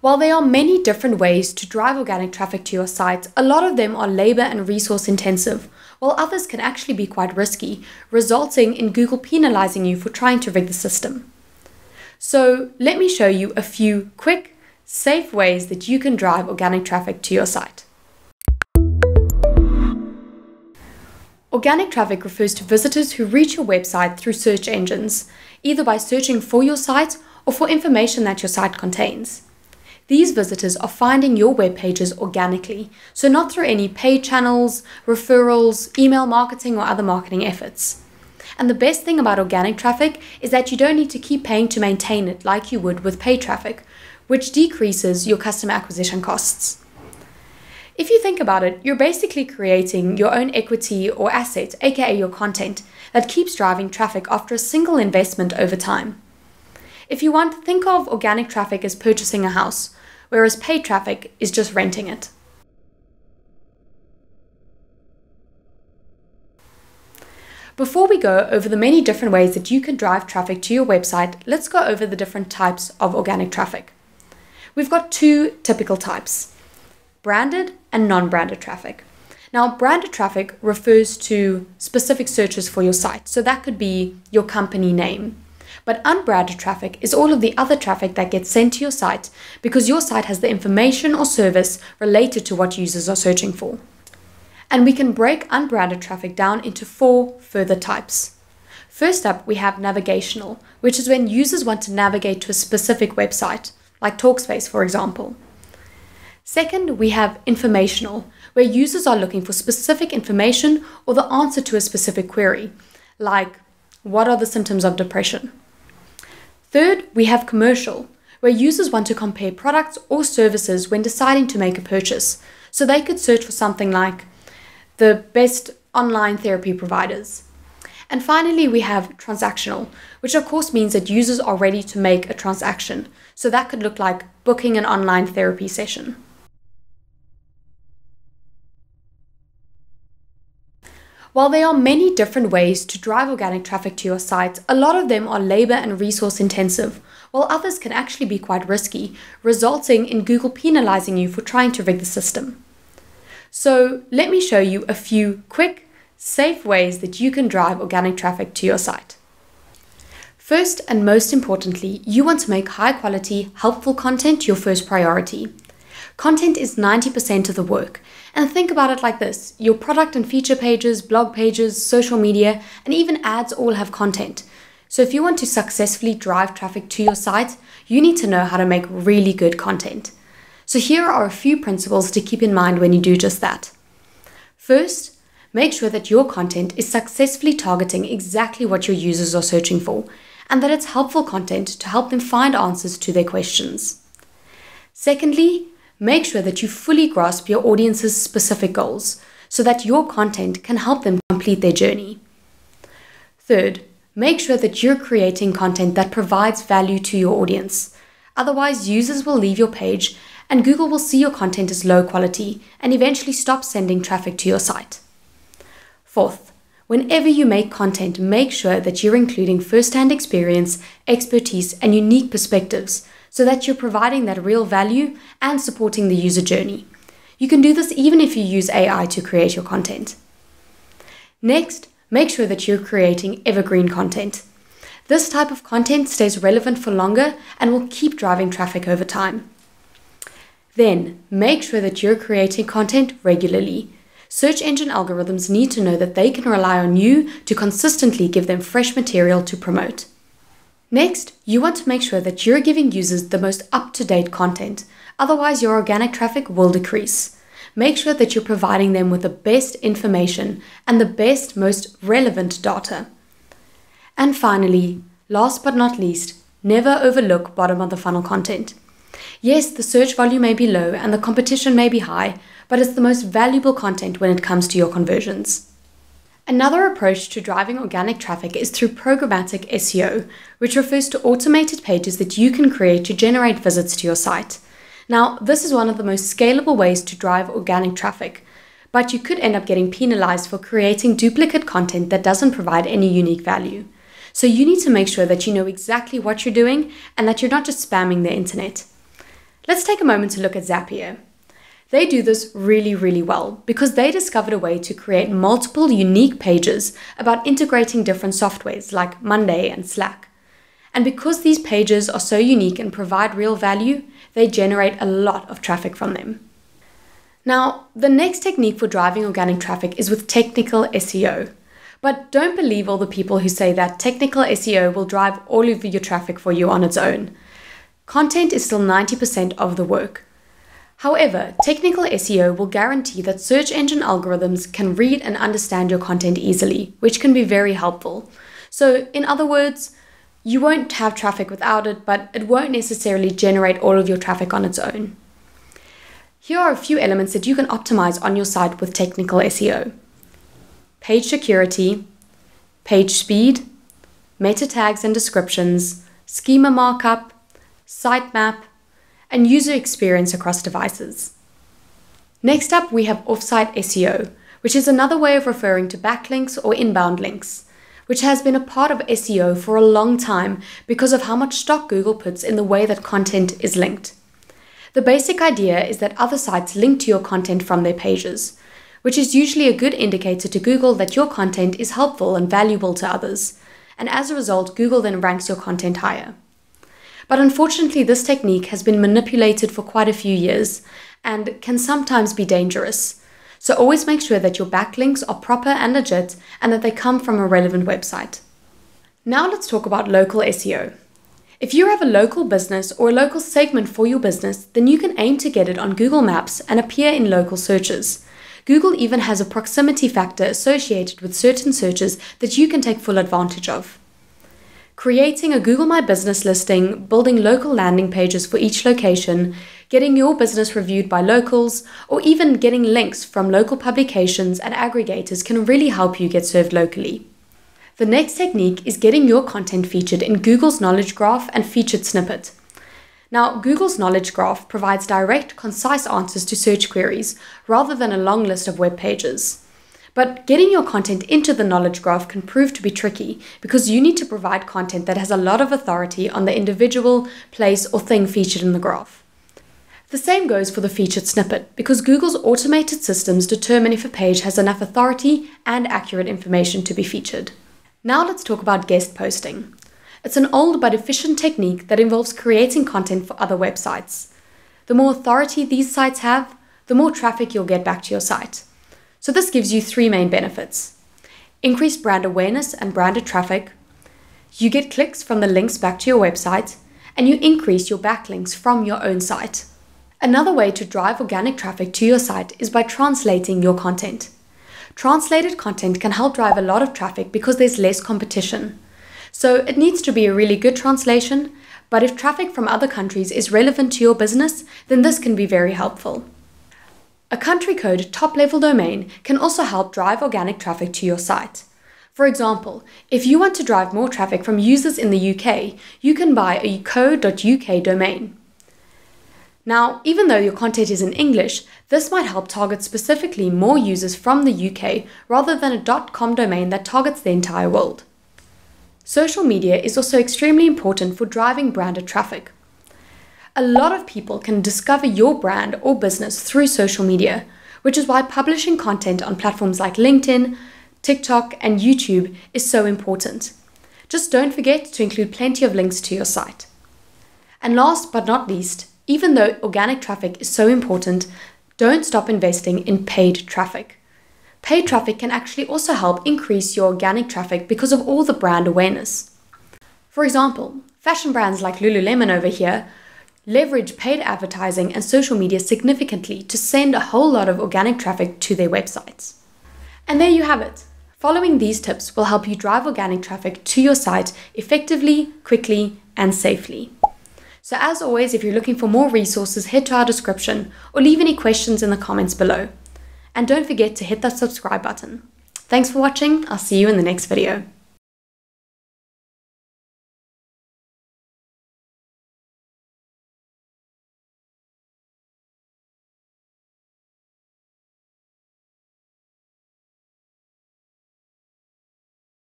While there are many different ways to drive organic traffic to your site, a lot of them are labor and resource intensive, while others can actually be quite risky, resulting in Google penalizing you for trying to rig the system. So let me show you a few quick, safe ways that you can drive organic traffic to your site. Organic traffic refers to visitors who reach your website through search engines, either by searching for your site or for information that your site contains. These visitors are finding your web pages organically, so not through any paid channels, referrals, email marketing, or other marketing efforts. And the best thing about organic traffic is that you don't need to keep paying to maintain it like you would with paid traffic, which decreases your customer acquisition costs. If you think about it, you're basically creating your own equity or asset, aka your content, that keeps driving traffic after a single investment over time. If you want, think of organic traffic as purchasing a house, whereas paid traffic is just renting it. Before we go over the many different ways that you can drive traffic to your website, let's go over the different types of organic traffic. We've got two typical types: branded and non-branded traffic. Now, branded traffic refers to specific searches for your site, so that could be your company name. But unbranded traffic is all of the other traffic that gets sent to your site because your site has the information or service related to what users are searching for. And we can break unbranded traffic down into four further types. First up, we have navigational, which is when users want to navigate to a specific website, like Talkspace, for example. Second, we have informational, where users are looking for specific information or the answer to a specific query, like what are the symptoms of depression? Third, we have commercial, where users want to compare products or services when deciding to make a purchase. So they could search for something like the best online therapy providers. And finally, we have transactional, which of course means that users are ready to make a transaction. So that could look like booking an online therapy session. While there are many different ways to drive organic traffic to your site, a lot of them are labor and resource intensive, while others can actually be quite risky, resulting in Google penalizing you for trying to rig the system. So let me show you a few quick, safe ways that you can drive organic traffic to your site. First and most importantly, you want to make high quality, helpful content your first priority. Content is 90% of the work. And think about it like this: your product and feature pages, blog pages, social media, and even ads all have content. So if you want to successfully drive traffic to your site, you need to know how to make really good content. So here are a few principles to keep in mind when you do just that. First, make sure that your content is successfully targeting exactly what your users are searching for, and that it's helpful content to help them find answers to their questions. Secondly, make sure that you fully grasp your audience's specific goals so that your content can help them complete their journey. Third, make sure that you're creating content that provides value to your audience. Otherwise, users will leave your page and Google will see your content as low quality and eventually stop sending traffic to your site. Fourth, whenever you make content, make sure that you're including first-hand experience, expertise, and unique perspectives, so that you're providing that real value and supporting the user journey. You can do this even if you use AI to create your content. Next, make sure that you're creating evergreen content. This type of content stays relevant for longer and will keep driving traffic over time. Then, make sure that you're creating content regularly. Search engine algorithms need to know that they can rely on you to consistently give them fresh material to promote. Next, you want to make sure that you're giving users the most up-to-date content, otherwise your organic traffic will decrease. Make sure that you're providing them with the best information and the best, most relevant data. And finally, last but not least, never overlook bottom-of-the-funnel content. Yes, the search volume may be low and the competition may be high, but it's the most valuable content when it comes to your conversions. Another approach to driving organic traffic is through programmatic SEO, which refers to automated pages that you can create to generate visits to your site. Now, this is one of the most scalable ways to drive organic traffic, but you could end up getting penalized for creating duplicate content that doesn't provide any unique value. So you need to make sure that you know exactly what you're doing and that you're not just spamming the internet. Let's take a moment to look at Zapier. They do this really, really well because they discovered a way to create multiple unique pages about integrating different softwares like Monday and Slack. And because these pages are so unique and provide real value, they generate a lot of traffic from them. Now, the next technique for driving organic traffic is with technical SEO. But don't believe all the people who say that technical SEO will drive all of your traffic for you on its own. Content is still 90% of the work. However, technical SEO will guarantee that search engine algorithms can read and understand your content easily, which can be very helpful. So in other words, you won't have traffic without it, but it won't necessarily generate all of your traffic on its own. Here are a few elements that you can optimize on your site with technical SEO. Page security, page speed, meta tags and descriptions, schema markup, sitemap, and user experience across devices. Next up, we have offsite SEO, which is another way of referring to backlinks or inbound links, which has been a part of SEO for a long time because of how much stock Google puts in the way that content is linked. The basic idea is that other sites link to your content from their pages, which is usually a good indicator to Google that your content is helpful and valuable to others, and as a result, Google then ranks your content higher. But unfortunately, this technique has been manipulated for quite a few years and can sometimes be dangerous. So always make sure that your backlinks are proper and legit and that they come from a relevant website. Now let's talk about local SEO. If you have a local business or a local segment for your business, then you can aim to get it on Google Maps and appear in local searches. Google even has a proximity factor associated with certain searches that you can take full advantage of. Creating a Google My Business listing, building local landing pages for each location, getting your business reviewed by locals, or even getting links from local publications and aggregators can really help you get served locally. The next technique is getting your content featured in Google's Knowledge Graph and Featured Snippet. Now, Google's Knowledge Graph provides direct, concise answers to search queries rather than a long list of web pages. But getting your content into the knowledge graph can prove to be tricky because you need to provide content that has a lot of authority on the individual, place, or thing featured in the graph. The same goes for the featured snippet because Google's automated systems determine if a page has enough authority and accurate information to be featured. Now let's talk about guest posting. It's an old but efficient technique that involves creating content for other websites. The more authority these sites have, the more traffic you'll get back to your site. So this gives you three main benefits. Increased brand awareness and branded traffic. You get clicks from the links back to your website, and you increase your backlinks from your own site. Another way to drive organic traffic to your site is by translating your content. Translated content can help drive a lot of traffic because there's less competition. So it needs to be a really good translation, but if traffic from other countries is relevant to your business, then this can be very helpful. A country code top-level domain can also help drive organic traffic to your site. For example, if you want to drive more traffic from users in the UK, you can buy a co.uk domain. Now, even though your content is in English, this might help target specifically more users from the UK rather than a .com domain that targets the entire world. Social media is also extremely important for driving branded traffic. A lot of people can discover your brand or business through social media, which is why publishing content on platforms like LinkedIn, TikTok, and YouTube is so important. Just don't forget to include plenty of links to your site. And last but not least, even though organic traffic is so important, don't stop investing in paid traffic. Paid traffic can actually also help increase your organic traffic because of all the brand awareness. For example, fashion brands like Lululemon over here leverage paid advertising and social media significantly to send a whole lot of organic traffic to their websites. And there you have it. Following these tips will help you drive organic traffic to your site effectively, quickly, and safely. So as always, if you're looking for more resources, head to our description or leave any questions in the comments below. And don't forget to hit that subscribe button. Thanks for watching. I'll see you in the next video.